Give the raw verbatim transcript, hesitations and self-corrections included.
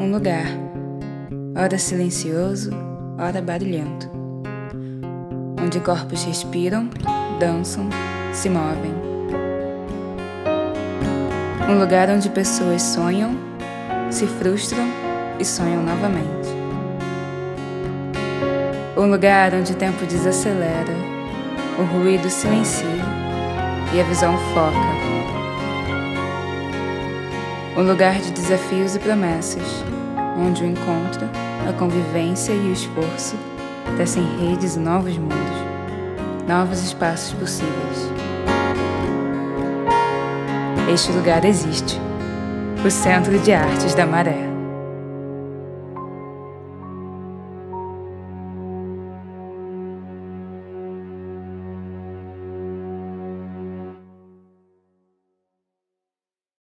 um lugar, ora silencioso, ora barulhento, onde corpos respiram, dançam, se movem. Um lugar onde pessoas sonham, se frustram e sonham novamente. Um lugar onde o tempo desacelera, o ruído silencia e a visão foca. Um lugar de desafios e promessas, onde o encontro, a convivência e o esforço tecem redes e novos mundos, novos espaços possíveis. Este lugar existe, o Centro de Artes da Maré.